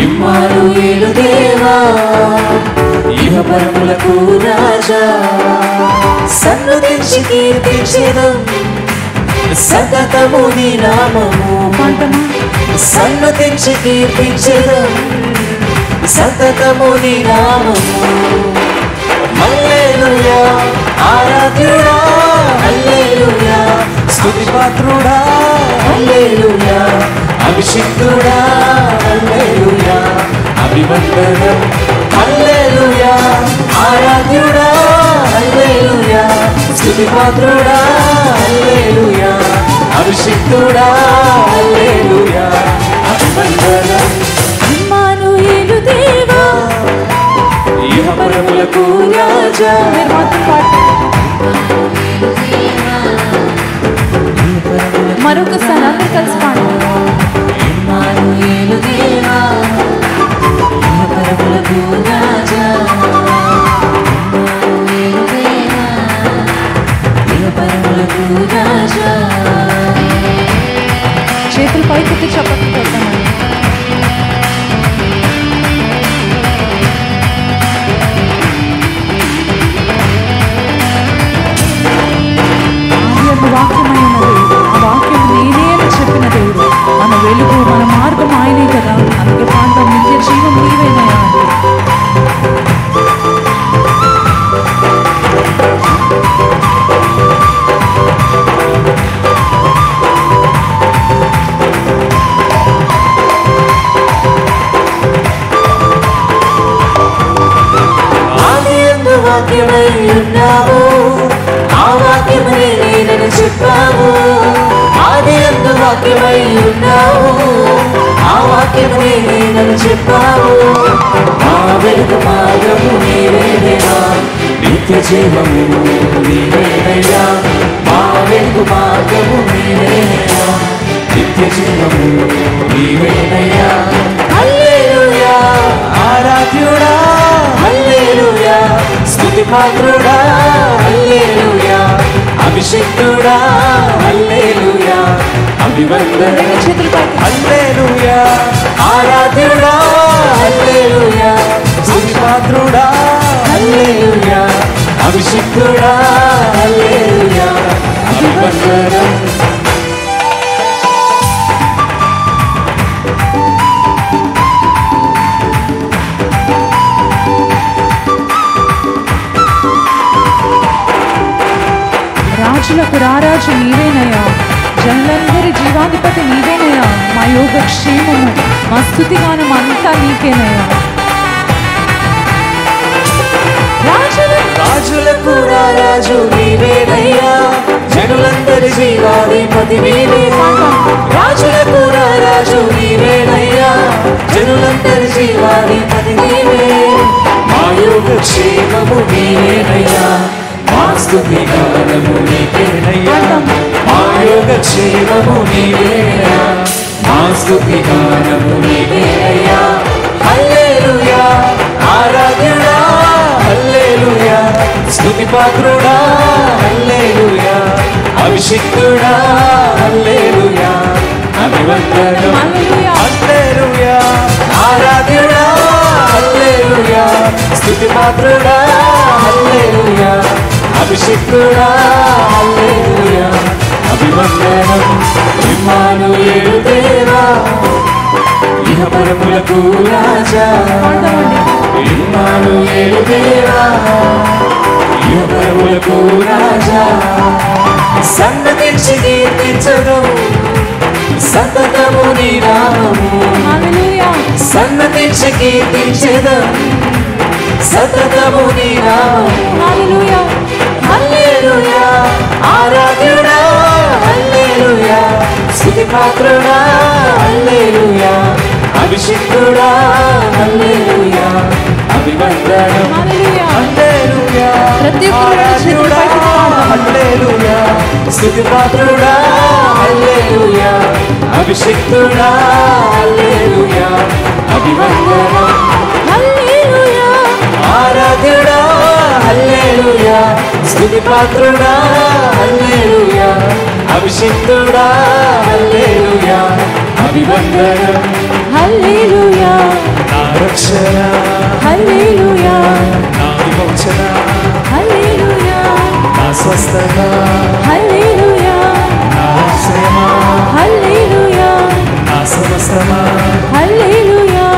Immanuel देवा इह परमुलकु राजा सन्नुतिंचि कीर्तिंचेदं सततमु नी नाममु सन्नुतिंचि कीर्तिंचेदं सततमु नी नाममु हल्लेलूया आराध्युడా हल्लेलूया स्तुतिपात्रुడా हल्लेलूया अभिषिक्तुడా हल्लेलूया अभिवंदनम् हल्लेलूया आराध्युడా हल्लेलूया स्तुतिपात्रुడా हल्लेलूया अभिषिक्तुడా हल्लेलूया अभिवंदनम् इम्मानुएल देवा यह परमुलकु राजा मरोकसारी अंदर कल इम्मानुएल देवा यह परमुलकु राजा इम्मानुएल देवा यह परमुलकु राजा చేతులు పైకి చప్పట్లు కొట్టండి मन मार्गम आयने कदा अंदर प्रांत नित्य जीवन नित्य जीवमु नीवेनय्या मावेदु मार्गमु नीवेनय्या नित्य जीवमु नीवेनय्या हल्लेलूया आराध्युडा हल्लेलूया स्तुतिपात्रुडा हल्लेलूया अभिषिक्तुडा हल्लेलूया अभिवंदनम् हल्लेलूया आराध्युडा हल्लेलूया स्तुतिपात्रुडा हल्लेलूया अभिषिक्तुडा हल्लेलूया अभिवंदनम् రాజులకు రారాజు నీవేనయ్యా జనులందరి జీవాధిపతి నీవేనయ్యా మా యోగక్షేమము మా స్తుతిగానం అంతా నీకేనయ్యా రాజులకు రారాజు నీవేనయ్యా జనులందరి జీవాధిపతి నీవేనయ్యా రాజులకు రారాజు నీవేనయ్యా జనులందరి జీవాధిపతి నీవే మా యోగక్షేమము నీవేనయ్యా स्तुति गानमु नीवेनय्या मा योगक्षेममु नीवेनय्या मा स्तुति गानमु नीवेनय्या हल्लेलूया आराध्युडा हल्लेलूया स्तुतिपात्रुडा हल्लेलूया अभिषिक्तुडा हल्लेलूया अभिवंदनम् हल्लेलूया आराध्युडा हल्लेलूया स्तुतिपात्रुडा हल्लेलूया अभिषिक्तुडा हल्लेलूया अभिवंदनम् इम्मानुएल देवा इह परमुलकु राजा इम्मानुएल देवा इह परमुलकु राजा सन्नतिंचि कीर्तिंचेदं सततमु नी नाममु हालेलूया सन्नतिंचि कीर्तिंचेदं सततमु नी नाममु हालेलूया हल्लेलूया आराध्युडा हल्लेलूया स्तुतिपात्रुडा हल्लेलूया अभिषिक्तुडा हल्लेलूया अभिवंदनम् हल्लेलूया आराध्युडा हल्लेलूया स्तुतिपात्रुडा हल्लेलूया अभिषिक्तुडा हल्लेलूया अभिवंदनम् हल्लेलूया आराध्युडा हल्लेलूया स्तुतिपात्रुडा हल्लेलूया अभिषिक्तुडा हल्लेलूया अभिवंदनम् हल्लेलुया ना रक्षणा हल्लेलुया ना विमोचना हल्लेलुया ना स्वस्थता हल्लेलुया ना आश्रय हल्लेलुया ना समस्तम हल्लेलुया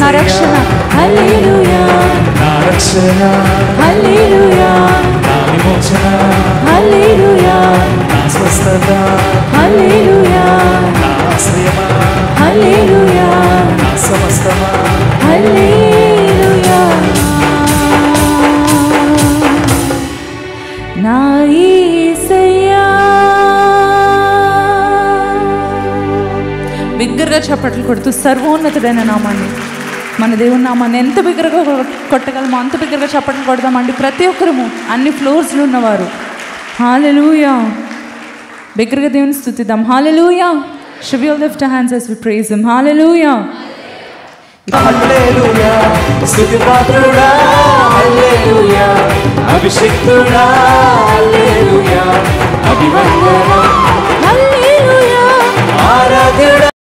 ना रक्षणा हल्लेलुया ना रक्षणा हल्लेलुया ना विमोचना हल्लेलुया ना स्वस्थता हल्लेलुया ना आश्रय Hallelujah na samastama Hallelujah na Isaiah బిగ్గరగా చప్పట్లు కొడుతూ సర్వోన్నతుడైన నామాన్ని మన దేవుని నామాన్ని ఎంత బిగ్గరగా కొట్టగలమో అంత బిగ్గరగా చప్పట్లు కొడదామండి ప్రతి ఒక్కరము అన్ని ఫ్లోర్స్ లో ఉన్నవారు Hallelujah బిగ్గరగా దేవుని స్తుతిద్దాం Hallelujah Shall we all lift our hands as we praise Him? Hallelujah! Hallelujah! Stutipatruda, Hallelujah! Abhishektuda, Hallelujah! Abhivandana,